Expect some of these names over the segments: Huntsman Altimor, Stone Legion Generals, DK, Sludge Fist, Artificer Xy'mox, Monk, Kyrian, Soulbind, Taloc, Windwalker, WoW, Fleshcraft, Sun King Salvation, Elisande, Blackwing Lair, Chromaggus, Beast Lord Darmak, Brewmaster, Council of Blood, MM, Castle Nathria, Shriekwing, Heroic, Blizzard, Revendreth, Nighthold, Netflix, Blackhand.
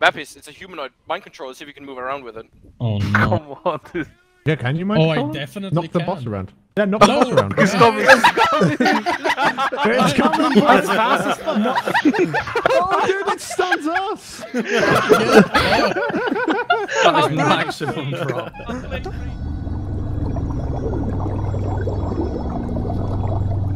Bappis, it's a humanoid. Mind control, see if you can move around with it. Oh no. Come on, dude. Yeah, can you mind control? I definitely knock the boss around. Yeah, knock the boss around. It's coming, it's coming! It's coming! It's fast as fuck! Oh dude, it stuns us! That is maximum drop.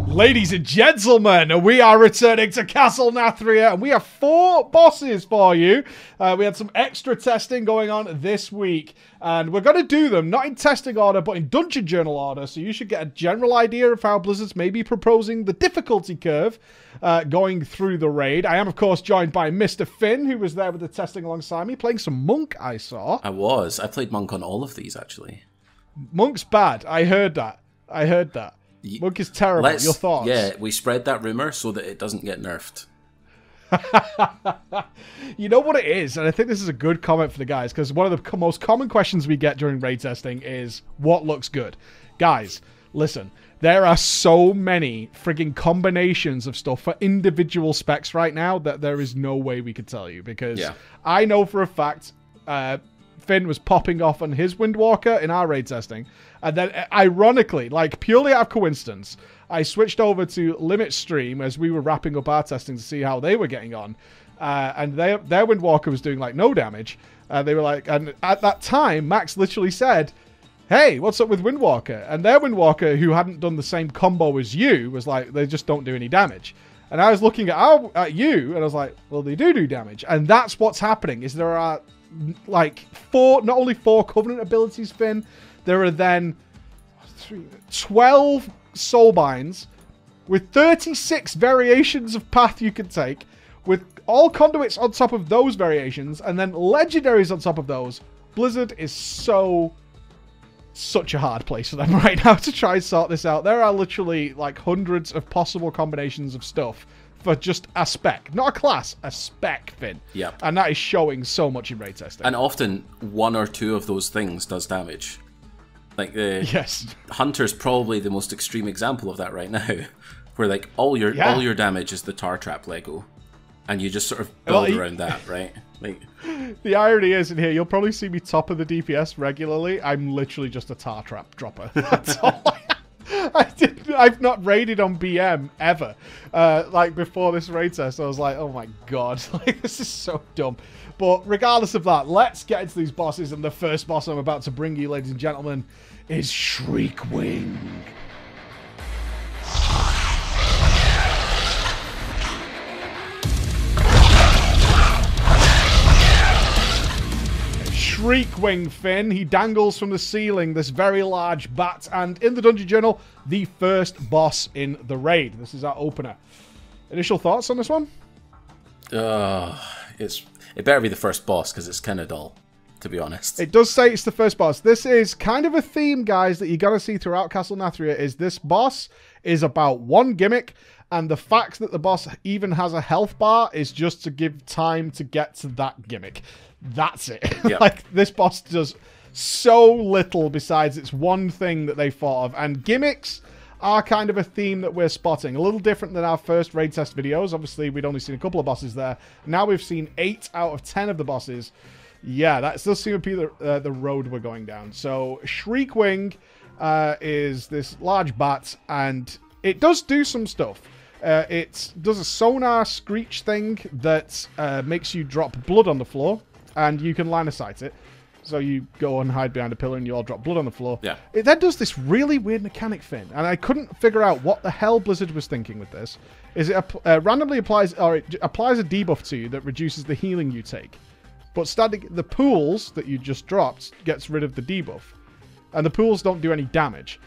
Ladies and gentlemen, we are returning to Castle Nathria, and we have 4 bosses for you. We had some extra testing going on this week, and we're going to do them, not in testing order, but in Dungeon Journal order, so you should get a general idea of how Blizzard's may be proposing the difficulty curve going through the raid. I am, of course, joined by Mr. Finn, who was there with the testing alongside me, playing some Monk, I saw. I was. I played Monk on all of these, actually. Monk's bad. I heard that. I heard that. Monk is terrible. Your thoughts? Yeah, we spread that rumor so that it doesn't get nerfed. You know what it is, and I think this is a good comment for the guys, because one of the most common questions we get during raid testing is, what looks good? Guys, listen, there are so many frigging combinations of stuff for individual specs right now that there is no way we could tell you, because I know for a fact... Finn was popping off on his Windwalker in our raid testing. And then, ironically, like purely out of coincidence, I switched over to Limit Stream as we were wrapping up our testing to see how they were getting on. And their Windwalker was doing, like, no damage. They were like... And at that time, Max literally said, hey, what's up with Windwalker? And their Windwalker, who hadn't done the same combo as you, was like, they just don't do any damage. And I was looking at you, and I was like, well, they do damage. And that's what's happening, is there are... like not only four Covenant abilities, Finn, there are then 12 soul binds with 36 variations of path you can take, with all conduits on top of those variations, and then legendaries on top of those. Blizzard is such a hard place for them right now to try and sort this out. There are literally like hundreds of possible combinations of stuff for just a spec. Not a class, a spec, Finn. Yep. And that is showing so much in raid testing. And often, one or two of those things does damage. Like, the Hunter's probably the most extreme example of that right now, where, like, all your damage is the Tar Trap Lego, and you just sort of build around that, right? Like, the irony is, in here, you'll probably see me top of the DPS regularly. I'm literally just a Tar Trap dropper. That's all I am. I've not raided on BM ever. Like before this raid test, I was like, oh my god, like this is so dumb. But regardless of that, let's get into these bosses, and the first boss I'm about to bring you, ladies and gentlemen, is Shriekwing. Shriekwing, Finn. He dangles from the ceiling, this very large bat, and in the Dungeon Journal, the first boss in the raid. This is our opener. Initial thoughts on this one? It better be the first boss, because it's kind of dull, to be honest. It does say it's the first boss. This is kind of a theme, guys, that you got to see throughout Castle Nathria, is this boss is about one gimmick, and the fact that the boss even has a health bar is just to give time to get to that gimmick. That's it. Yep. Like, this boss does so little besides it's one thing that they thought of. And gimmicks are kind of a theme that we're spotting. A little different than our first raid test videos. Obviously, we'd only seen a couple of bosses there. Now we've seen 8 out of 10 of the bosses. Yeah, that still seems to be the road we're going down. So, Shriekwing is this large bat, and it does do some stuff. It does a sonar screech thing that makes you drop blood on the floor. And you can line of sight it. So you go and hide behind a pillar and you all drop blood on the floor. Yeah. It then does this really weird mechanic, Finn. And I couldn't figure out what the hell Blizzard was thinking with this. Is it randomly applies, or it applies a debuff to you that reduces the healing you take. But the pools that you just dropped gets rid of the debuff. And the pools don't do any damage.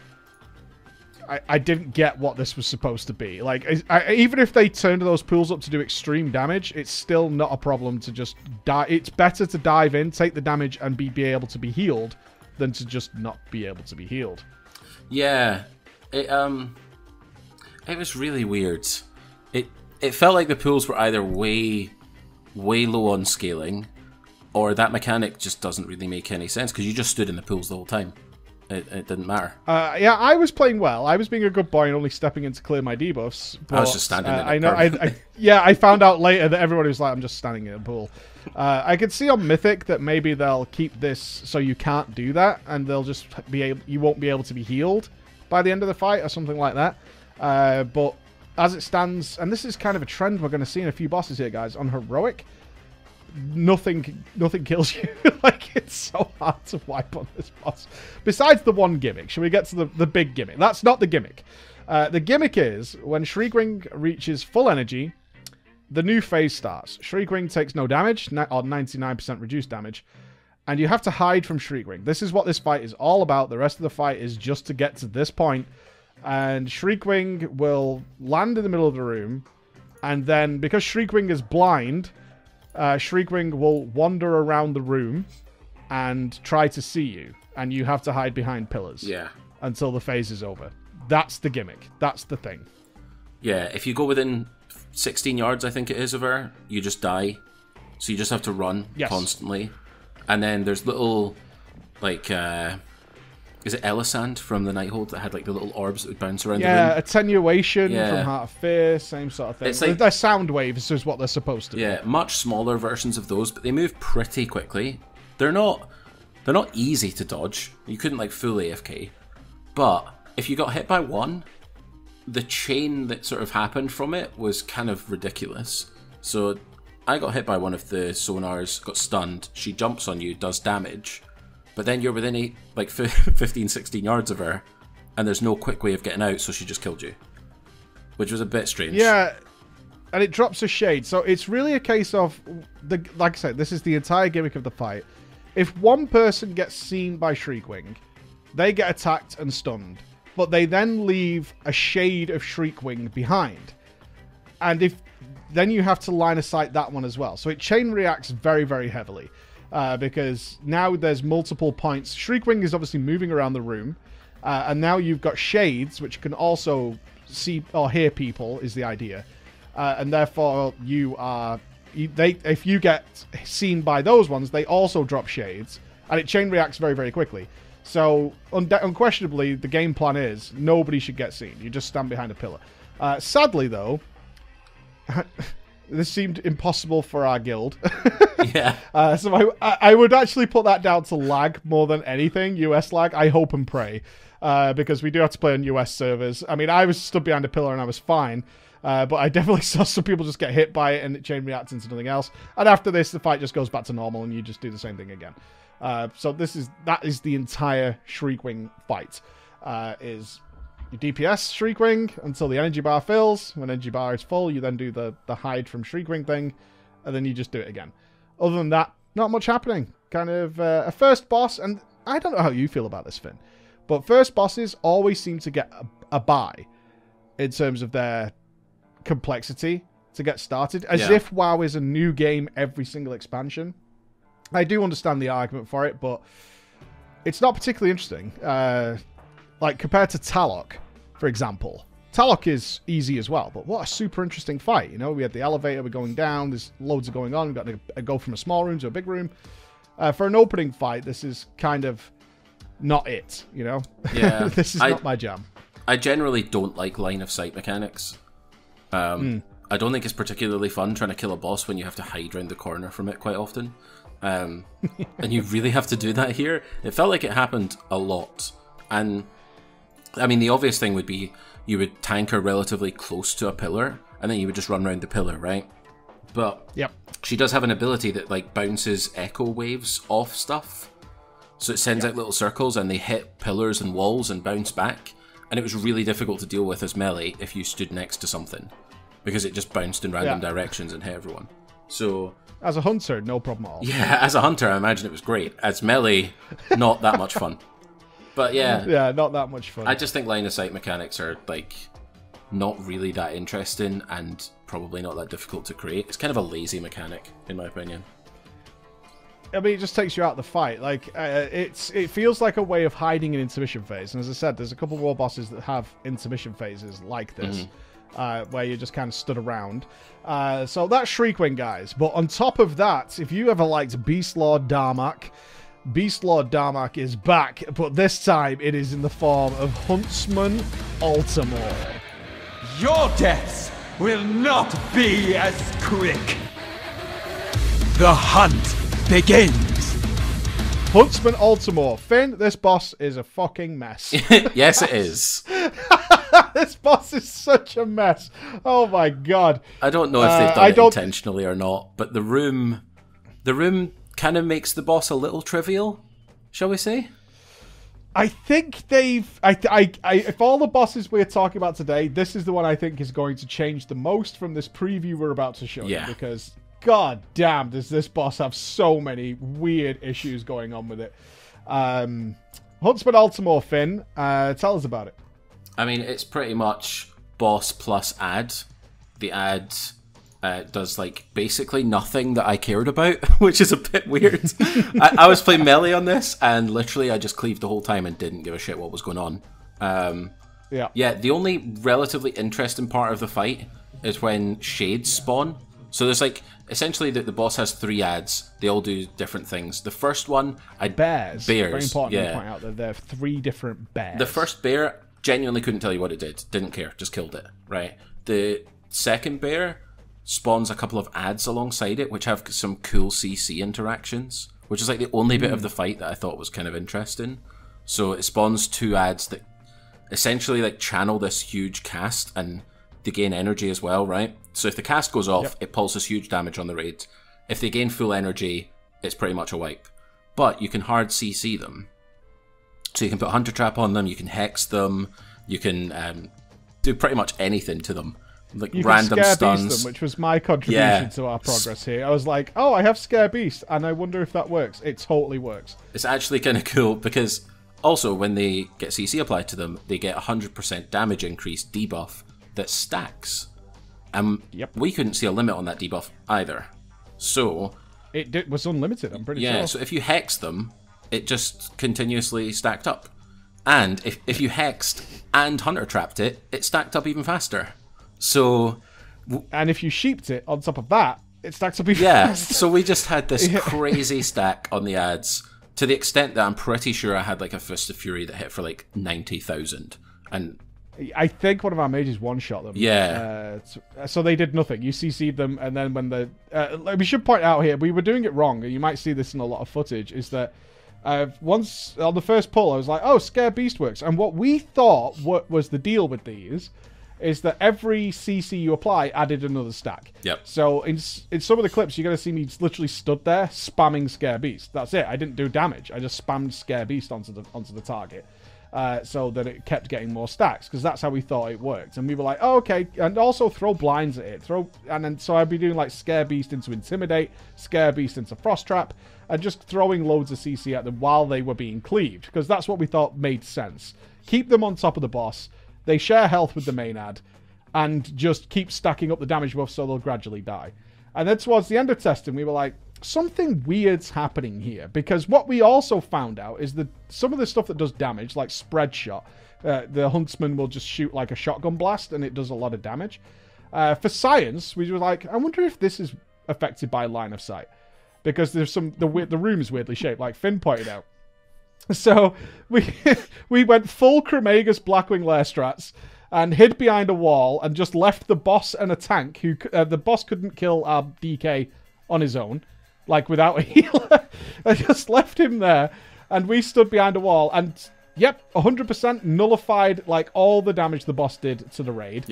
I didn't get what this was supposed to be. Like, even if they turned those pools up to do extreme damage, it's still not a problem to just die. It's better to dive in, take the damage, and be able to be healed than to just not be able to be healed. Yeah. It was really weird. It felt like the pools were either way, way low on scaling, or that mechanic just doesn't really make any sense, because you just stood in the pools the whole time. it didn't matter. Yeah, I was playing well. I was being a good boy and only stepping in to clear my debuffs. But, I was just standing in the pool. Yeah, I found out later that everybody was like, I'm just standing in a pool. I could see on Mythic that maybe they'll keep this so you can't do that, and they'll just be able, you won't be able to be healed by the end of the fight or something like that. But as it stands, and this is kind of a trend we're going to see in a few bosses here, guys, on Heroic, nothing kills you. Like, it's so hard to wipe on this boss. Besides the one gimmick. Should we get to the big gimmick? That's not the gimmick. The gimmick is, when Shriekwing reaches full energy, the new phase starts. Shriekwing takes no damage, or 99% reduced damage, and you have to hide from Shriekwing. This is what this fight is all about. The rest of the fight is just to get to this point, and Shriekwing will land in the middle of the room, and then, because Shriekwing is blind, Shriekwing will wander around the room and try to see you, and you have to hide behind pillars until the phase is over. That's the gimmick. That's the thing. Yeah, if you go within 16 yards, I think it is, of her, you just die. So you just have to run constantly. And then there's little, like, is it Elisande from the Nighthold that had, like, the little orbs that would bounce around the room? Yeah, attenuation from Heart of Fear, same sort of thing. It's like, they're sound waves is what they're supposed to be. Yeah, much smaller versions of those, but they move pretty quickly. They're not easy to dodge. You couldn't, like, full AFK. But if you got hit by one, the chain that sort of happened from it was kind of ridiculous. So I got hit by one of the sonars, got stunned, she jumps on you, does damage, but then you're within like 15, 16 yards of her, and there's no quick way of getting out, so she just killed you, which was a bit strange. Yeah, and it drops a shade. So it's really a case of, like I said, this is the entire gimmick of the fight. If one person gets seen by Shriekwing, they get attacked and stunned, but they then leave a shade of Shriekwing behind. And if then you have to line of sight that one as well. So it chain reacts very, very heavily, because now there's multiple points. Shriekwing is obviously moving around the room, and now you've got shades, which can also see or hear people, is the idea. And therefore, if you get seen by those ones, they also drop shades, and it chain reacts very, very quickly. So, unquestionably, the game plan is nobody should get seen. You just stand behind a pillar. Sadly, though, this seemed impossible for our guild. Yeah. So I would actually put that down to lag more than anything, US lag. I hope and pray, because we do have to play on US servers. I mean, I was stood behind a pillar and I was fine, but I definitely saw some people just get hit by it and it chain reacts into nothing else. And after this, the fight just goes back to normal and you just do the same thing again. So that is the entire Shriekwing fight. Is you DPS Shriekwing until the energy bar fills. When energy bar is full, you then do the hide from Shriekwing thing, and then you just do it again. Other than that, not much happening. Kind of a first boss, and I don't know how you feel about this, Finn, but first bosses always seem to get a buy in terms of their complexity to get started, as if WoW is a new game every single expansion. I do understand the argument for it, but it's not particularly interesting. Like, compared to Taloc, for example. Taloc is easy as well, but what a super interesting fight. You know, we had the elevator, we're going down, there's loads of going on, we've got to go from a small room to a big room. For an opening fight, this is kind of not it, you know? Yeah. This is not my jam. I generally don't like line-of-sight mechanics. I don't think it's particularly fun trying to kill a boss when you have to hide around the corner from it quite often. And you really have to do that here. It felt like it happened a lot. And, I mean, the obvious thing would be you would tank her relatively close to a pillar, and then you would just run around the pillar, right? But she does have an ability that, like, bounces echo waves off stuff. So it sends out little circles, and they hit pillars and walls and bounce back. And it was really difficult to deal with as melee if you stood next to something, because it just bounced in random directions and hit everyone. So, as a hunter, no problem at all. Yeah, as a hunter, I imagine it was great. As melee, not that much fun. But yeah. Yeah, not that much fun. I just think line of sight mechanics are, like, not really that interesting and probably not that difficult to create. It's kind of a lazy mechanic, in my opinion. I mean, it just takes you out of the fight. Like, it feels like a way of hiding an intermission phase. And as I said, there's a couple more bosses that have intermission phases like this. Where you just kind of stood around. So that's Shriekwing, guys. But on top of that, if you ever liked Beast Lord Darmak, Beast Lord Darmak is back, but this time it is in the form of Huntsman Altimor. Your deaths will not be as quick. The hunt begins. Huntsman Altimor. Finn, this boss is a fucking mess. Yes, it is. This boss is such a mess. Oh my god. I don't know if they've done it intentionally or not, but the room kind of makes the boss a little trivial, shall we say? I think they've... if all the bosses we're talking about today, this is the one I think is going to change the most from this preview we're about to show you, because god damn does this boss have so many weird issues going on with it. Huntsman Altimor, Finn, tell us about it. I mean, it's pretty much boss plus ad. The ad... does like basically nothing that I cared about, which is a bit weird. I was playing melee on this, and literally I just cleaved the whole time and didn't give a shit what was going on. Yeah, the only relatively interesting part of the fight is when shades spawn. So there's like essentially the boss has three ads. They all do different things. The first one, bears. Very important to point out that there are three different bears. The first bear genuinely couldn't tell you what it did. Didn't care. Just killed it. Right. The second bear spawns a couple of ads alongside it, which have some cool CC interactions, which is like the only bit of the fight that I thought was kind of interesting. So it spawns two ads that essentially like channel this huge cast, and they gain energy as well, right? So if the cast goes off, it pulses huge damage on the raid. If they gain full energy, it's pretty much a wipe. But you can hard CC them. So you can put Hunter Trap on them, you can hex them, you can do pretty much anything to them. Like you random can scare stuns. Beast them, which was my contribution to our progress here. I was like, oh, I have Scare Beast, and I wonder if that works. It totally works. It's actually kind of cool, because also when they get CC applied to them, they get 100% damage increase debuff that stacks. And we couldn't see a limit on that debuff either. So it was unlimited, I'm pretty sure. Yeah, so if you hex them, it just continuously stacked up. And if you hexed and Hunter Trapped it, it stacked up even faster. So, and if you sheeped it on top of that, it stacks up even faster. So we just had this crazy stack on the ads, to the extent that I'm pretty sure I had like a Fist of Fury that hit for like 90,000, and I think one of our mages one-shot them. Yeah. So they did nothing. You CC'd them, and then when the we should point out here, we were doing it wrong, and you might see this in a lot of footage. Is that once on the first pull, I was like, oh, Scare Beast works, and what we thought was the deal with these is that every CC you apply added another stack. Yep. So in some of the clips, you're going to see me literally stood there spamming Scare Beast. That's it. I didn't do damage. I just spammed Scare Beast onto the target. So that it kept getting more stacks, because that's how we thought it worked. And we were like, oh, okay. And also throw blinds at it. So I'd be doing like Scare Beast into Intimidate, Scare Beast into Frost Trap, and just throwing loads of CC at them while they were being cleaved, because that's what we thought made sense. Keep them on top of the boss. They share health with the main ad, and just keep stacking up the damage buff so they'll gradually die. And then towards the end of testing, we were like, something weird's happening here, because what we also found out is that some of the stuff that does damage, like Spread Shot, the Huntsman will just shoot like a shotgun blast, and it does a lot of damage. For science, we were like, I wonder if this is affected by line of sight, because there's the room is weirdly shaped, like Finn pointed out. So we went full Chromaggus Blackwing Lair strats and hid behind a wall and just left the boss and a tank. Who the boss couldn't kill our DK on his own, like without a healer. I just left him there, and we stood behind a wall and 100% nullified like all the damage the boss did to the raid.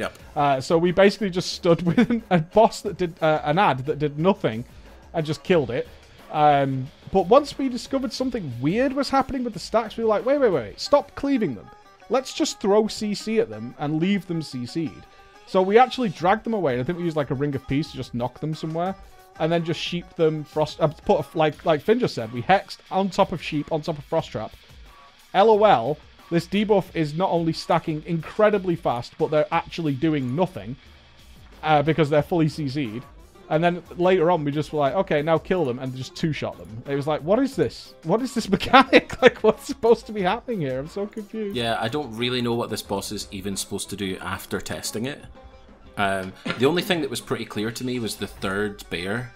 So we basically just stood with a boss that did an ad that did nothing and just killed it. But once we discovered something weird was happening with the stacks, we were like, wait, stop cleaving them. Let's just throw CC at them and leave them CC'd. So we actually dragged them away. I think we used like a Ring of Peace to just knock them somewhere, and then just sheeped them, like Finn just said, we hexed on top of sheep, on top of Frost Trap. LOL, this debuff is not only stacking incredibly fast, but they're actually doing nothing because they're fully CC'd. And then later on, we just were like, okay, now kill them, and just two-shot them. It was like, what is this? What is this mechanic? Like, what's supposed to be happening here? I'm so confused. Yeah, I don't really know what this boss is even supposed to do after testing it. The only thing that was pretty clear to me was the third bear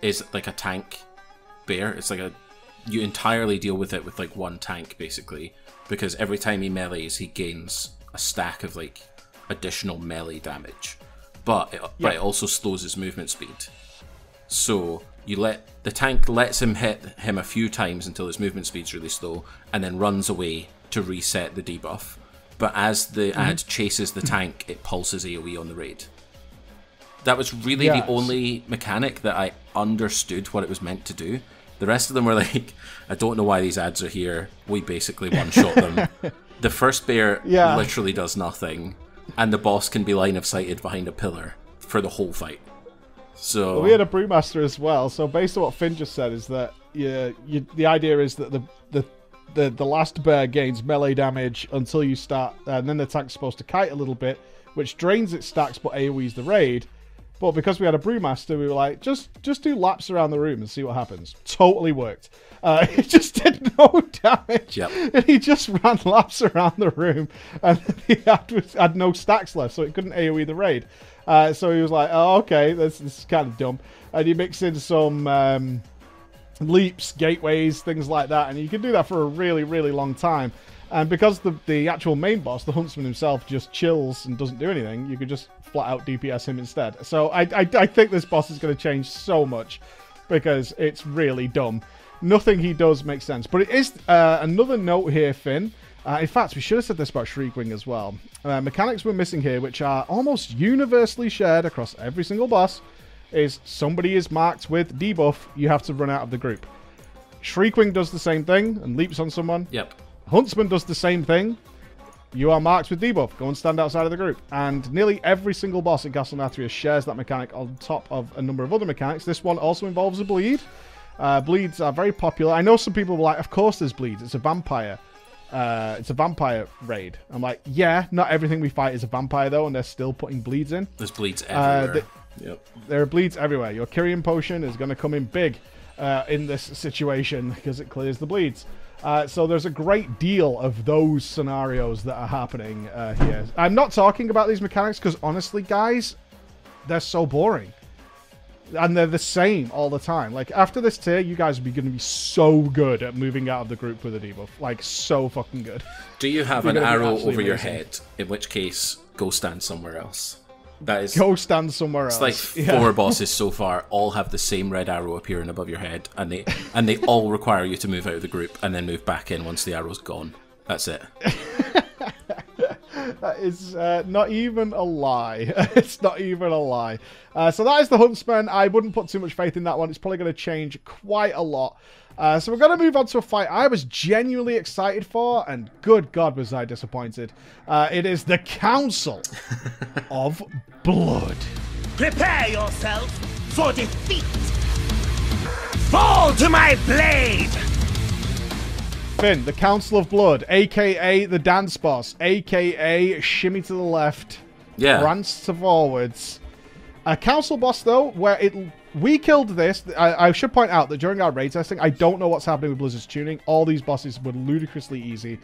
is like a tank bear. It's like a you entirely deal with it with like one tank basically, because every time he melees he gains a stack of like additional melee damage, but it also slows his movement speed. So you let the tank lets him hit him a few times until his movement speed's really slow, and then runs away to reset the debuff. But as the ad chases the tank, it pulses AoE on the raid. That was really the only mechanic that I understood what it was meant to do. The rest of them were like, I don't know why these ads are here. We basically one-shot them. The first bear literally does nothing, and the boss can be line-of-sighted behind a pillar for the whole fight. So we had a Brewmaster as well. So based on what Finn just said, is that the idea is that the last bear gains melee damage until you start, and then the tank's supposed to kite a little bit, which drains its stacks but AoEs the raid. But because we had a Brewmaster, we were like, just do laps around the room and see what happens. Totally worked. He just did no damage. Yep. He just ran laps around the room, and the ad had no stacks left, so it couldn't AoE the raid. So he was like, oh, okay, this is kind of dumb. And you mix in some leaps, gateways, things like that, and you can do that for a really, really long time. And because the actual main boss, the Huntsman himself, just chills and doesn't do anything, you could just flat out DPS him instead. So I think this boss is going to change so much, because it's really dumb. Nothing he does makes sense. But it is another note here, Finn. In fact, we should have said this about Shriekwing as well. Mechanics we're missing here, which are almost universally shared across every single boss, is somebody is marked with debuff, you have to run out of the group. Shriekwing does the same thing and leaps on someone. Yep. Huntsman does the same thing. You are marked with debuff. Go and stand outside of the group. And nearly every single boss in Castle Nathria shares that mechanic on top of a number of other mechanics. This one also involves a bleed. Bleeds are very popular. I know some people were like, of course there's bleeds. It's a vampire. It's a vampire raid. I'm like, yeah, not everything we fight is a vampire though, and they're still putting bleeds in. There's bleeds everywhere. There are bleeds everywhere. Your Kyrian potion is going to come in big in this situation, because it clears the bleeds. So there's a great deal of those scenarios that are happening here. I'm not talking about these mechanics because, honestly, guys, they're so boring. And they're the same all the time. Like, after this tier, you guys are going to be so good at moving out of the group with a debuff. Like, so fucking good. Do you have an arrow over your head? In which case, go stand somewhere else. That is, go stand somewhere else. It's like four bosses so far all have the same red arrow appearing above your head, and they all require you to move out of the group and then move back in once the arrow's gone. That's it. That is not even a lie. It's not even a lie. So that is the Huntsman. I wouldn't put too much faith in that one. It's probably going to change quite a lot. So we're going to move on to a fight I was genuinely excited for, and good God was I disappointed. It is the Council of Blood. Prepare yourself for defeat. Fall to my blade! Finn, the Council of Blood, a.k.a. the Dance Boss, a.k.a. Shimmy to the Left, Rance to Forwards. A Council Boss, though, where we killed this. I should point out that during our raid testing, I don't know what's happening with Blizzard's tuning. All these bosses were ludicrously easy.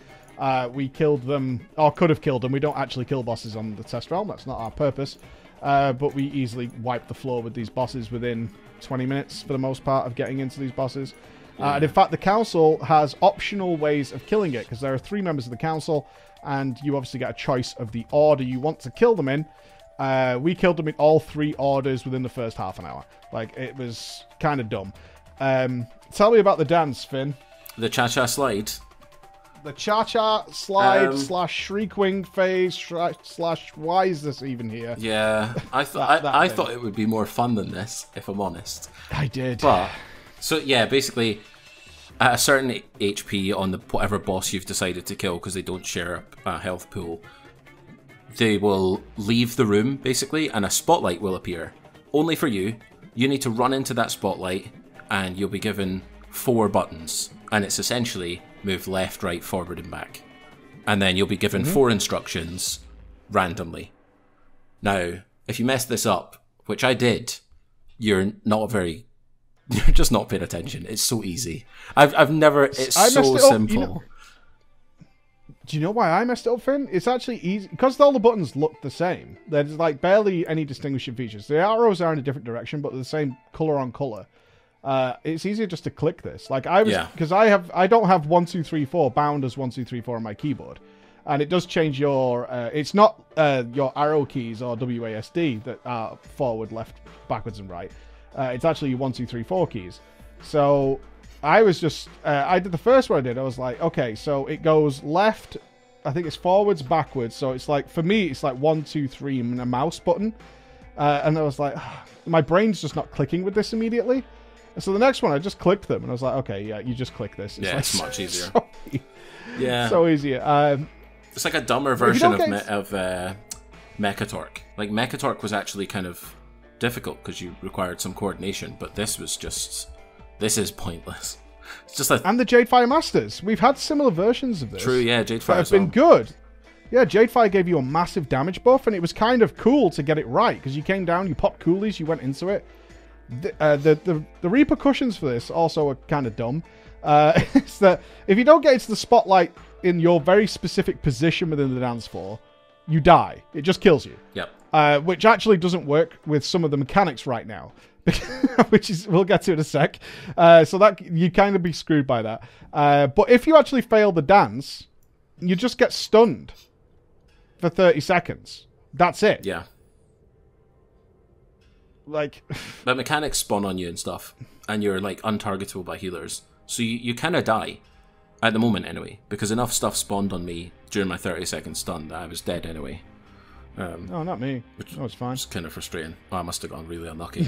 We killed them, or could have killed them. We don't actually kill bosses on the test realm. That's not our purpose. But we easily wiped the floor with these bosses within 20 minutes, for the most part, of getting into these bosses. And in fact, the council has optional ways of killing it, because there are 3 members of the council, and you obviously get a choice of the order you want to kill them in. We killed them in all 3 orders within the first half an hour. Like, it was kind of dumb. Tell me about the dance, Finn. The cha-cha slide. The cha-cha slide slash Shriekwing phase slash why is this even here? Yeah, I thought it would be more fun than this, if I'm honest. I did. But, so yeah, basically, at a certain HP on the whatever boss you've decided to kill, because they don't share a health pool, they will leave the room, basically, and a spotlight will appear. Only for you. You need to run into that spotlight, and you'll be given 4 buttons. And it's essentially move left, right, forward, and back. And then you'll be given 4 instructions randomly. Now, if you mess this up, which I did, you're just not paying attention. It's so easy. It's so simple. You know, do you know why I messed it up, Finn? It's actually easy, because all the buttons look the same. There's like barely any distinguishing features. The arrows are in a different direction, but they're the same colour on colour. It's easier just to click this. Like I was, because I don't have 1, 2, 3, 4 bound as 1, 2, 3, 4 on my keyboard, and it does change your. It's not your arrow keys or WASD that are forward, left, backwards, and right. It's actually 1, 2, 3, 4 keys. So I was just. I did the first one I did. I was like, okay, so it goes left. I think it's forwards, backwards. So it's like for me, it's like 1, 2, 3 and a mouse button, and I was like, my brain's just not clicking with this immediately. So the next one, I just clicked them, and I was like, okay, yeah, you just click this. It's yeah, like, it's much easier. So, yeah. So easier. It's like a dumber version of Mechatork. Like, Mechatork was actually kind of difficult because you required some coordination, but this was just... This is pointless. It's just like... And the Jadefire Masters. We've had similar versions of this. True, yeah, Jadefire that have been good. Yeah, Jadefire gave you a massive damage buff, and it was kind of cool to get it right, because you came down, you popped coolies, you went into it. The repercussions for this also are kind of dumb. It's that if you don't get into the spotlight in your very specific position within the dance floor, you die. It just kills you. Yep. Which actually doesn't work with some of the mechanics right now, which is we'll get to in a sec. So that you kind of be screwed by that. But if you actually fail the dance, you just get stunned for 30 seconds. That's it. Yeah. Like, but mechanics spawn on you and stuff, and you're like untargetable by healers, so you kind of die at the moment anyway, because enough stuff spawned on me during my 30-second stun that I was dead anyway. Oh, not me. Which was fine. It's kind of frustrating. Oh, I must have gotten really unlucky.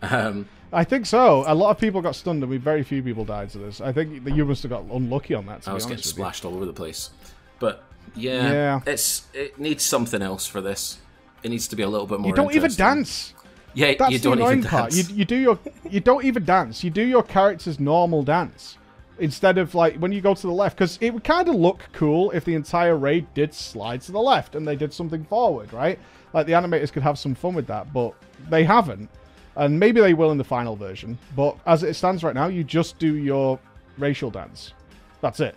I think so. A lot of people got stunned, and very few people died to this. I think that you must have got unlucky on that. I was getting splashed all over the place, but yeah, it needs something else for this. It needs to be a little bit more. You don't even dance. Yeah, that's you don't the annoying even part. Dance. You don't even dance. You do your character's normal dance instead of like when you go to the left, because it would kind of look cool if the entire raid did slide to the left and they did something forward, right? Like the animators could have some fun with that, but they haven't, and maybe they will in the final version. But as it stands right now, you just do your racial dance. That's it.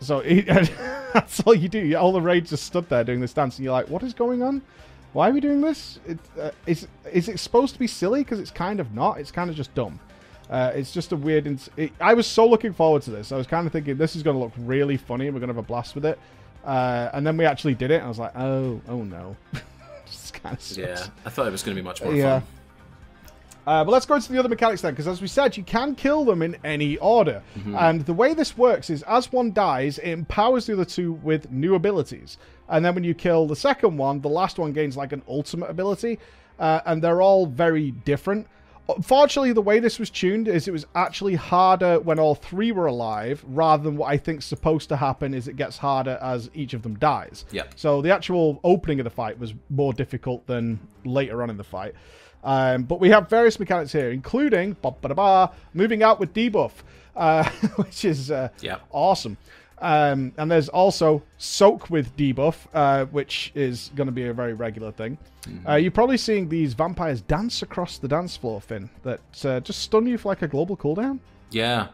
So that's all you do. All the raids just stood there doing this dance, and you're like, what is going on? Why are we doing this? Is it supposed to be silly? Because it's kind of not. It's kind of just dumb. It's just a weird... I was so looking forward to this. I was kind of thinking, this is going to look really funny, and we're going to have a blast with it. And then we actually did it, and I was like, oh no. It's kind of yeah, I thought it was going to be much more fun. But let's go into the other mechanics then, because as we said, you can kill them in any order. Mm-hmm. And the way this works is, as one dies, it empowers the other two with new abilities. And then when you kill the second one, the last one gains like an ultimate ability. And they're all very different. Unfortunately, the way this was tuned is it was actually harder when all three were alive, rather than what I think's supposed to happen is it gets harder as each of them dies. Yep. So the actual opening of the fight was more difficult than later on in the fight. But we have various mechanics here, including moving out with debuff, which is awesome. And there's also soak with debuff, which is going to be a very regular thing. Mm-hmm. You're probably seeing these vampires dance across the dance floor, Finn, that just stun you for like a global cooldown. Yeah.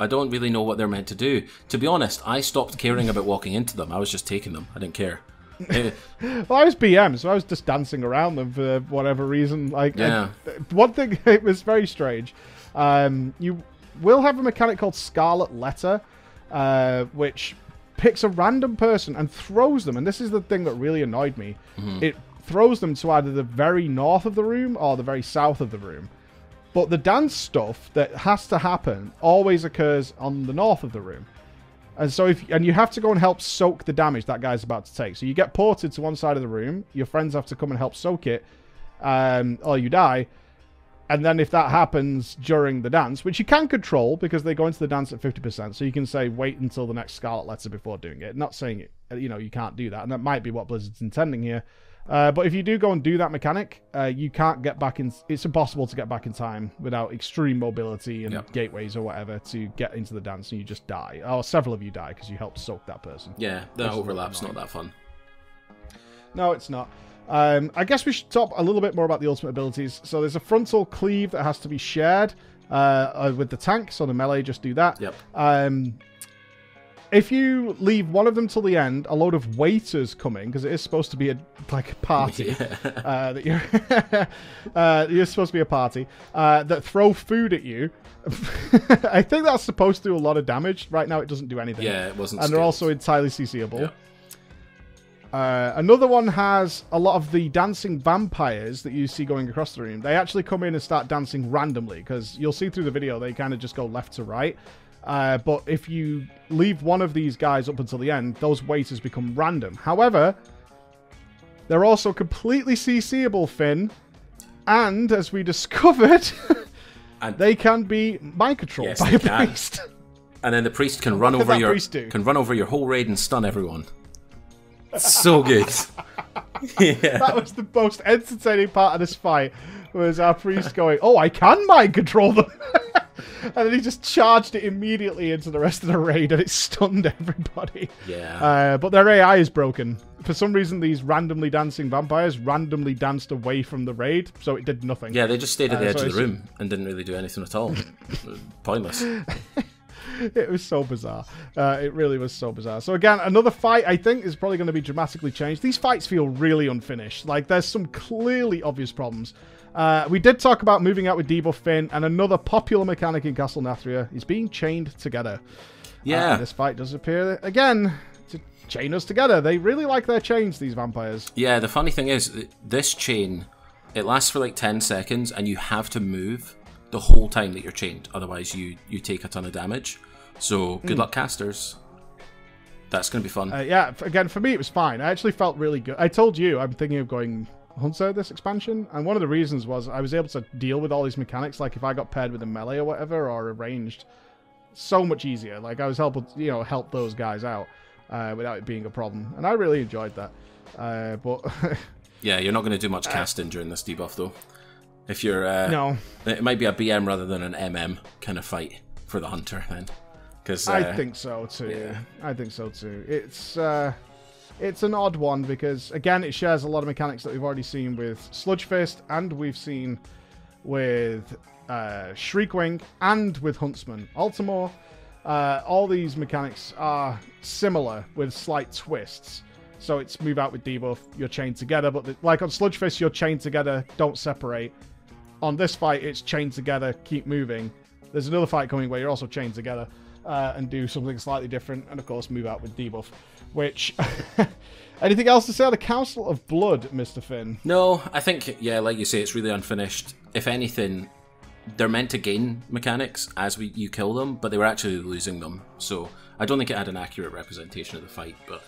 I don't really know what they're meant to do. To be honest, I stopped caring about walking into them. I was just taking them. I didn't care. Well, I was BM, so I was just dancing around them for whatever reason. Like, yeah. One thing, it was very strange. You will have a mechanic called Scarlet Letter, which picks a random person and throws them. And this is the thing that really annoyed me. Mm-hmm. It throws them to either the very north of the room or the very south of the room. But the dance stuff that has to happen always occurs on the north of the room. And so you have to go and help soak the damage that guy's about to take. So you get ported to one side of the room. Your friends have to come and help soak it, or you die. And then if that happens during the dance, which you can control because they go into the dance at 50%, so you can say wait until the next Scarlet Letter before doing it. Not saying it, you can't do that, and that might be what Blizzard's intending here. But if you do go and do that mechanic, you can't get back in. It's impossible to get back in time without extreme mobility and gateways or whatever to get into the dance, and you just die. Or several of you die because you helped soak that person. Yeah, that overlap's not that fun. No, it's not. I guess we should talk a little bit more about the ultimate abilities. So there's a frontal cleave that has to be shared with the tank, so the melee just do that. Yep. If you leave one of them till the end, a load of waiters come in, because it is supposed to be a, like, a party. Yeah. That you're, you're supposed to be a party. That throw food at you. I think that's supposed to do a lot of damage. Right now it doesn't do anything. Yeah, it wasn't. And skilled. They're also entirely CCable. Yeah. Another one has a lot of the dancing vampires that you see going across the room. They actually come in and start dancing randomly, because you'll see through the video they kind of just go left to right. But if you leave one of these guys up until the end, those waiters become random. However, they're also completely CCable, Finn, and as we discovered, they can be mind controlled by a priest. And then the priest can run over your whole raid and stun everyone. So good. Yeah. That was the most entertaining part of this fight, was our priest going, "Oh, I can mind control them." And then he just charged it immediately into the rest of the raid, and it stunned everybody. Yeah. But their AI is broken. For some reason, these randomly dancing vampires randomly danced away from the raid, so it did nothing. Yeah, they just stayed at the edge of the room and didn't really do anything at all. Pointless. It was so bizarre. It really was so bizarre. So again, another fight I think is probably going to be dramatically changed. These fights feel really unfinished. Like, there's some clearly obvious problems. We did talk about moving out with debuff, Finn, and another popular mechanic in Castle Nathria is being chained together. Yeah. This fight does appear, again, to chain us together. They really like their chains, these vampires. Yeah, the funny thing is, this chain, it lasts for like 10 seconds, and you have to move the whole time that you're chained. Otherwise, you take a ton of damage. So, good luck, casters. That's going to be fun. Yeah, again, for me, it was fine. I actually felt really good. I told you, I'm thinking of going Hunter this expansion, and one of the reasons was I was able to deal with all these mechanics, like if I got paired with a melee or whatever, or arranged, so much easier. Like, I was able to, you know, help those guys out without it being a problem, and I really enjoyed that. But yeah, you're not going to do much casting during this debuff, though. If you're no, it might be a BM rather than an MM kind of fight for the Hunter then, because I think so too. Yeah. I think so too. It's an odd one because, again, it shares a lot of mechanics that we've already seen with Sludge Fist, and we've seen with Shriekwing, and with Huntsman Altimor. All these mechanics are similar with slight twists. So it's move out with debuff, you're chained together. But like on Sludge Fist, you're chained together, don't separate. On this fight, it's chained together, keep moving. There's another fight coming where you're also chained together. And do something slightly different, and of course move out with debuff, which anything else to say on the Council of Blood, Mr. Finn? No, I think, yeah, like you say, it's really unfinished. If anything, they're meant to gain mechanics as you kill them, but they were actually losing them, so I don't think it had an accurate representation of the fight, but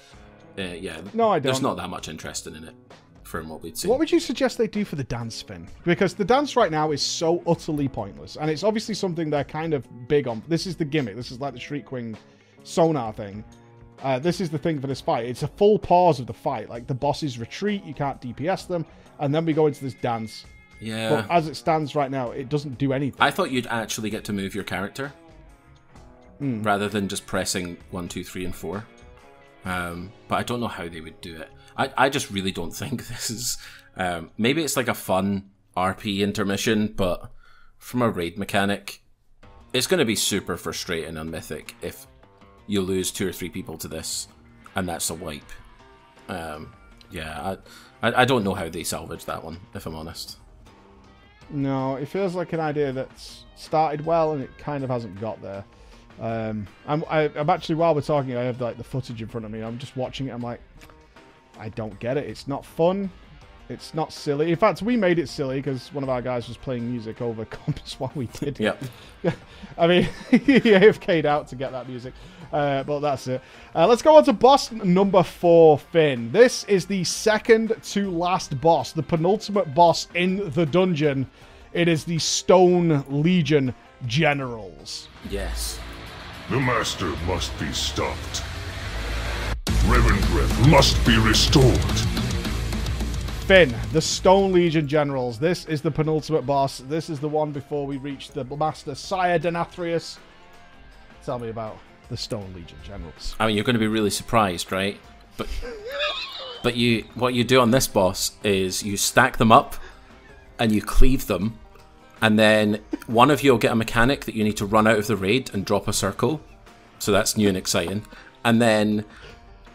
yeah, no, I don't. There's not that much interesting in it from what we'd seen. What would you suggest they do for the dance, Finn? Because the dance right now is so utterly pointless, and it's obviously something they're kind of big on. This is the gimmick. This is like the Shriekwing sonar thing. This is the thing for this fight. It's a full pause of the fight. Like, the bosses retreat, you can't DPS them, and then we go into this dance. Yeah. But as it stands right now, it doesn't do anything. I thought you'd actually get to move your character rather than just pressing 1, 2, 3, and 4. But I don't know how they would do it. I just really don't think this is... maybe it's like a fun RP intermission, but from a raid mechanic, it's going to be super frustrating on Mythic if you lose 2 or 3 people to this, and that's a wipe. Yeah, I don't know how they salvage that one, if I'm honest. No, it feels like an idea that's started well, and it kind of hasn't got there. I'm actually, while we're talking, I have like the footage in front of me. I'm just watching it. I'm like, I don't get it. It's not fun. It's not silly. In fact, we made it silly because one of our guys was playing music over comps while we did. Yeah. I mean, he AFK'd out to get that music. But that's it. Let's go on to boss number 4, Finn. This is the second to last boss, the penultimate boss in the dungeon. It is the Stone Legion Generals. Yes. The master must be stopped. Revendreth must be restored. Finn, the Stone Legion Generals. This is the penultimate boss. This is the one before we reach the master, Sire Denathrius. Tell me about the Stone Legion Generals. I mean, you're going to be really surprised, right? But you, what you do on this boss is you stack them up and you cleave them. And then one of you will get a mechanic that you need to run out of the raid and drop a circle. So that's new and exciting. And then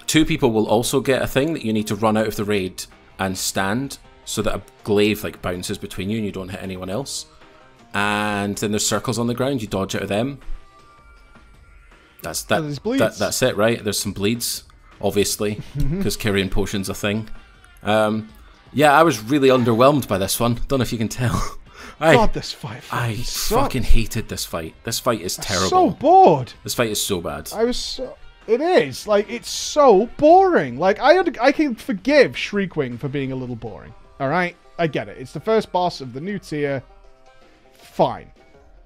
two people will also get a thing that you need to run out of the raid and stand so that a glaive like bounces between you and you don't hit anyone else. And then there's circles on the ground, you dodge out of them. That's that, that's it, right? There's some bleeds, obviously, because Kyrian potion's a thing. Yeah, I was really underwhelmed by this one. Don't know if you can tell. God, this fight fucking sucked. Fucking hated this fight. This fight is terrible. I'm so bored. This fight is so bad. I was so... It is. Like, it's so boring. Like, I can forgive Shriekwing for being a little boring. Alright? I get it. It's the first boss of the new tier. Fine.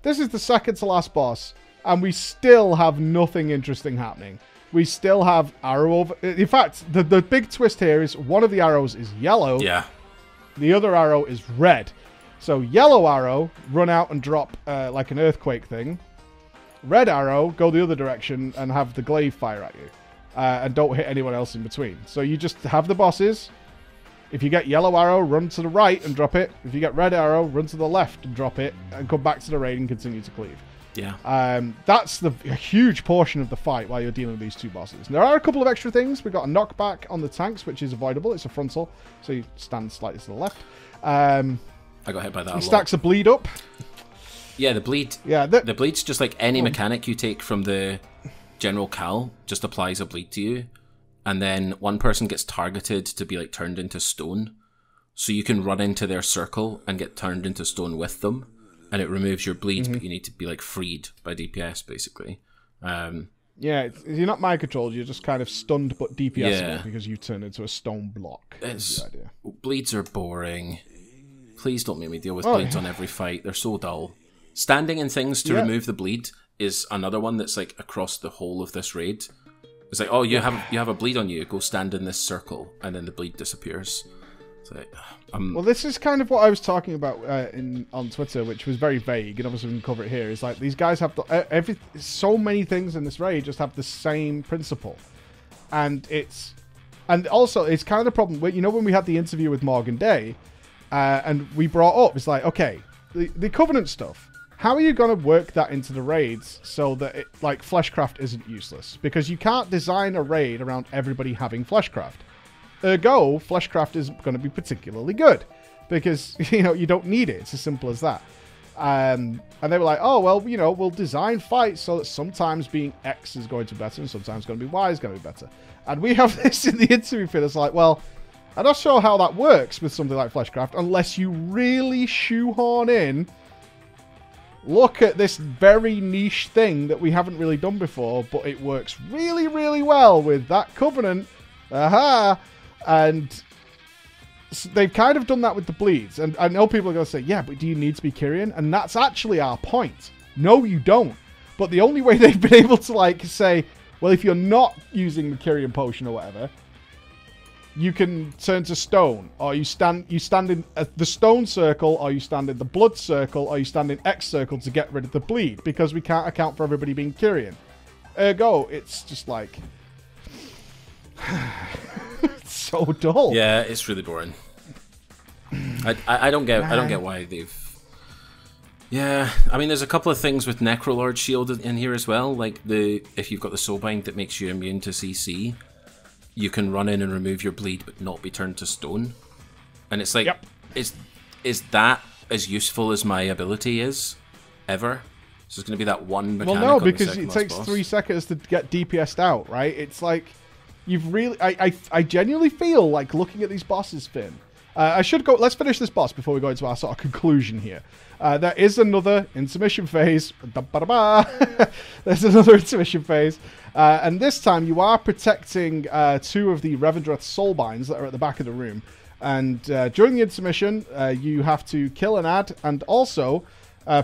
This is the second to last boss, and we still have nothing interesting happening. We still have arrow over... In fact, the big twist here is one of the arrows is yellow. Yeah. The other arrow is red. So yellow arrow, run out and drop like an earthquake thing. Red arrow, go the other direction and have the glaive fire at you. And don't hit anyone else in between. So you just have the bosses. If you get yellow arrow, run to the right and drop it. If you get red arrow, run to the left and drop it. And come back to the raid and continue to cleave. Yeah. That's a huge portion of the fight while you're dealing with these two bosses. There are a couple of extra things. We've got a knockback on the tanks, which is avoidable. It's a frontal, so you stand slightly to the left. I got hit by that. He stacks a bleed up. Yeah, the bleed. Yeah, the bleed's just like any mechanic you take from the General Cal just applies a bleed to you, and then one person gets targeted to be like turned into stone, so you can run into their circle and get turned into stone with them, and it removes your bleed, but you need to be like freed by DPS basically. Yeah, you're not micro-controlled, you're just kind of stunned but DPS because you turn into a stone block. That's the idea. Bleeds are boring. Please don't make me deal with bleeds on every fight. They're so dull. Standing in things to remove the bleed is another one that's like across the whole of this raid. It's like, oh, you have a bleed on you. Go stand in this circle, and then the bleed disappears. It's like, well, this is kind of what I was talking about on Twitter, which was very vague, and obviously we can cover it here. It's like these guys have so many things in this raid just have the same principle, and also it's kind of a problem. You know, when we had the interview with Morgan Day. And we brought up, it's like, okay, the Covenant stuff, how are you going to work that into the raids so that, like, Fleshcraft isn't useless? Because you can't design a raid around everybody having Fleshcraft. Ergo, Fleshcraft isn't going to be particularly good because, you know, you don't need it. It's as simple as that. And they were like, oh, well, you know, we'll design fights so that sometimes being X is going to be better and sometimes going to be Y is going to be better. And we have this in the interview feed. It's like, well... I'm not sure how that works with something like Fleshcraft unless you really shoehorn in, look at this very niche thing that we haven't really done before, but it works really, really well with that Covenant. Aha! And they've kind of done that with the bleeds. And I know people are going to say, yeah, but do you need to be Kyrian? And that's actually our point. No, you don't. But the only way they've been able to, like, say, well, if you're not using the Kyrian potion or whatever... You can turn to stone, or you stand in the stone circle, or you stand in the blood circle, or you stand in X circle to get rid of the bleed, because we can't account for everybody being Kyrian. Ergo, it's just like... it's so dull. Yeah, it's really boring. I don't get why they've... Yeah, I mean, there's a couple of things with Necrolord Shield in here as well, like if you've got the Soulbind that makes you immune to CC... You can run in and remove your bleed, but not be turned to stone. And it's like, is that as useful as my ability is, ever? So it's going to be that one mechanic. Well, no, because it takes 3 seconds to get DPS'd out, right? It's like, you've really... I genuinely feel like looking at these bosses, Finn. I should go... Let's finish this boss before we go into our sort of conclusion here. There is another intermission phase. There's another intermission phase. And this time you are protecting two of the Revendreth Soulbinds that are at the back of the room. And during the intermission, you have to kill an ad and also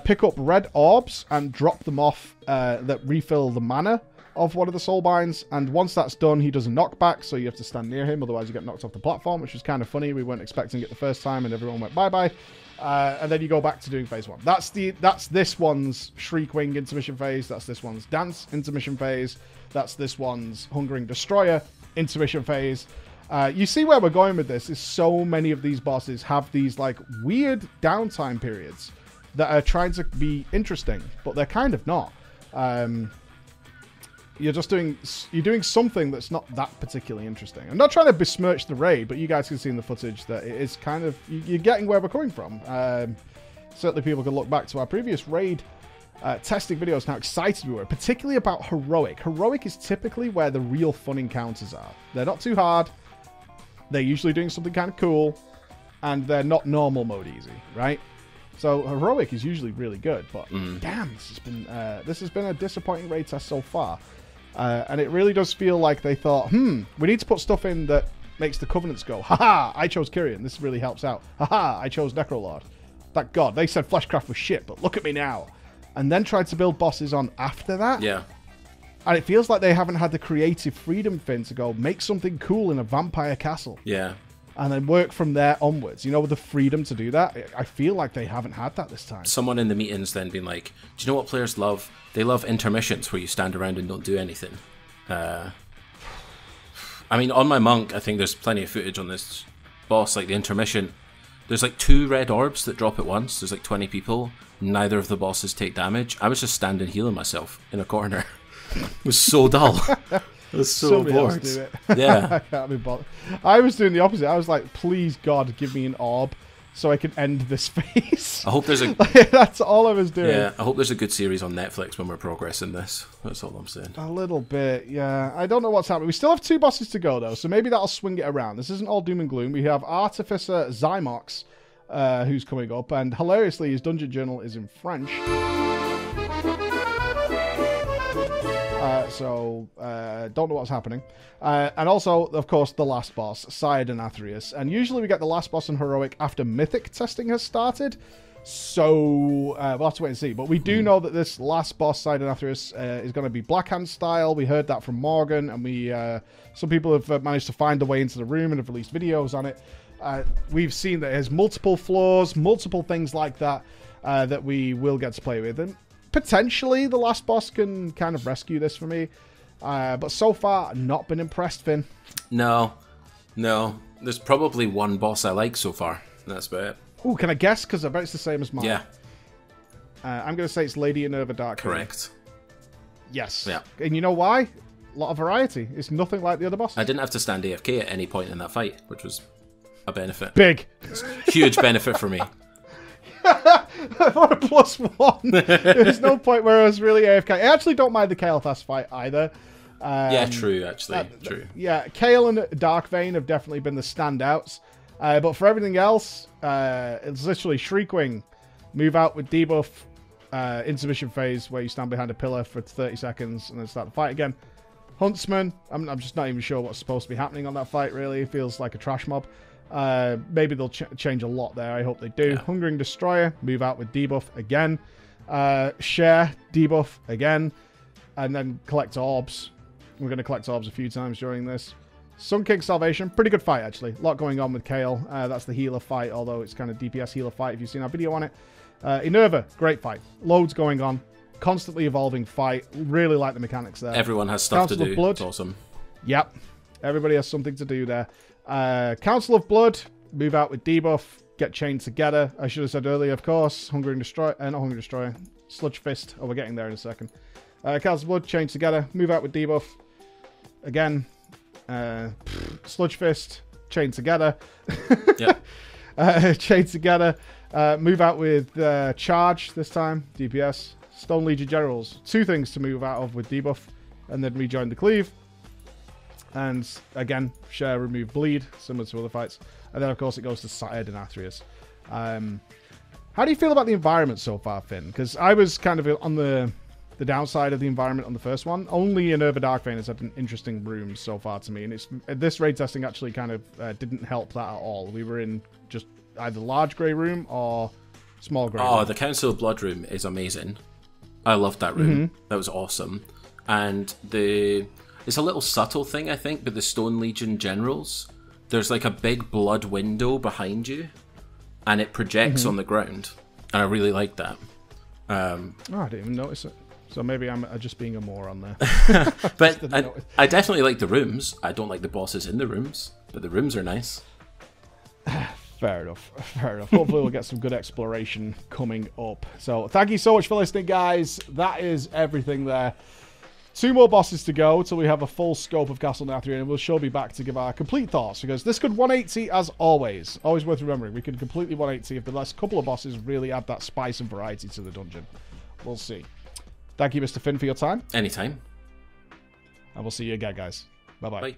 pick up red orbs and drop them off that refill the mana of one of the Soulbinds. And once that's done, he does a knockback, so you have to stand near him. Otherwise, you get knocked off the platform, which was kind of funny. We weren't expecting it the first time, and everyone went bye-bye. And then you go back to doing phase one. That's this one's Shriekwing intermission phase. That's this one's Dance intermission phase. That's this one's Hungering Destroyer intermission phase. You see where we're going with this is so many of these bosses have these like weird downtime periods that are trying to be interesting, but they're kind of not. you're just doing, you're doing something that's not that particularly interesting. I'm not trying to besmirch the raid, but you guys can see in the footage that it is kind of, you're getting where we're coming from. Certainly people can look back to our previous raid testing videos and how excited we were, particularly about Heroic. Heroic is typically where the real fun encounters are. They're not too hard. They're usually doing something kind of cool, and they're not normal mode easy, right? So Heroic is usually really good, but damn, this has been a disappointing raid test so far, and it really does feel like they thought, we need to put stuff in that makes the Covenants go, haha, I chose Kyrian, this really helps out, haha, I chose Necrolord. Thank God, they said Fleshcraft was shit, but look at me now, and then tried to build bosses on after that. Yeah. And it feels like they haven't had the creative freedom, Finn, to go make something cool in a vampire castle. Yeah. And then work from there onwards. You know, with the freedom to do that, I feel like they haven't had that this time. Someone in the meetings then being like, do you know what players love? They love intermissions where you stand around and don't do anything. I mean, on my Monk, I think there's plenty of footage on this boss, like the intermission. There's like 2 red orbs that drop at once. There's like 20 people. Neither of the bosses take damage. I was just standing healing myself in a corner. It was so dull. It was so bored. Yeah. I can't be bothered. I was doing the opposite. I was like, please, God, give me an orb so I can end this phase. I hope there's a... like, that's all I was doing. Yeah, I hope there's a good series on Netflix when we're progressing this. That's all I'm saying. A little bit, yeah. I don't know what's happening. We still have 2 bosses to go, though, so maybe that'll swing it around. This isn't all doom and gloom. We have Artificer Xy'mox, who's coming up, and hilariously, his dungeon journal is in French. Don't know what's happening. And also, of course, the last boss, Sire Denathrius. And usually we get the last boss in Heroic after Mythic testing has started. So, we'll have to wait and see. But we do know that this last boss, Sire Denathrius, is going to be Blackhand style. We heard that from Morgan, and we some people have managed to find a way into the room and have released videos on it. We've seen that it has multiple floors, multiple things like that, that we will get to play with. And potentially the last boss can kind of rescue this for me, but so far not been impressed, Finn. No, there's probably one boss I like so far, and that's about it. Oh, can I guess, because I bet it's the same as mine? Yeah. I'm gonna say it's Lady Inerva Darkvein. Correct. Yes. Yeah. And you know why? A lot of variety. It's nothing like the other bosses. I didn't have to stand AFK at any point in that fight, which was a benefit. Big, huge benefit for me. What a +1. There's no point where I was really AFK. I actually don't mind the Kael'thas fight either. Yeah, true, actually. True. Yeah, Kael and Darkvein have definitely been the standouts. But for everything else, it's literally Shriekwing. Move out with debuff, intermission phase where you stand behind a pillar for 30 seconds and then start the fight again. Huntsman, I'm just not even sure what's supposed to be happening on that fight, really. It feels like a trash mob. Maybe they'll change a lot there. I hope they do. Yeah. Hungering Destroyer, move out with debuff again. Share, debuff again. And then collect orbs. We're going to collect orbs a few times during this. Sun King Salvation, pretty good fight, actually. A lot going on with Kael. That's the healer fight, although it's kind of DPS healer fight if you've seen our video on it. Inerva, great fight. Loads going on. Constantly evolving fight. Really like the mechanics there. Everyone has stuff to do. Council of Blood. It's awesome. Yep. Everybody has something to do there. Council of Blood, move out with debuff, get chained together. I should have said earlier, of course, Hungering Destroyer, not Hungering Destroyer, Sludge Fist. Oh, we're getting there in a second. Council of Blood, chained together, move out with debuff. Again, Sludge Fist, chained together. Yep. Chained together, move out with charge this time, DPS. Stone Legion Generals, 2 things to move out of with debuff, and then rejoin the cleave. And again, share, remove, bleed, similar to other fights. And then, of course, it goes to Sire Denathrius. How do you feel about the environment so far, Finn? Because I was kind of on the downside of the environment on the first one. Only Inerva Darkvein has had an interesting room so far to me. And it's this raid testing actually kind of didn't help that at all. We were in just either large grey room or small grey room. Oh, the Council of Blood room is amazing. I loved that room. Mm-hmm. That was awesome. And the... it's a little subtle thing, I think, but the Stone Legion Generals, there's like a big blood window behind you, and it projects on the ground, and I really like that. Oh, I didn't even notice it. So maybe I'm just being a moron there. But I definitely like the rooms. I don't like the bosses in the rooms, but the rooms are nice. Fair enough. Fair enough. Hopefully we'll get some good exploration coming up. So thank you so much for listening, guys. That is everything there. Two more bosses to go till we have a full scope of Castle Nathria, and we'll sure be back to give our complete thoughts, because this could 180 as always. Always worth remembering, we can completely 180 if the last couple of bosses really add that spice and variety to the dungeon. We'll see. Thank you, Mr. Finn, for your time. Anytime. And we'll see you again, guys. Bye-bye. Bye.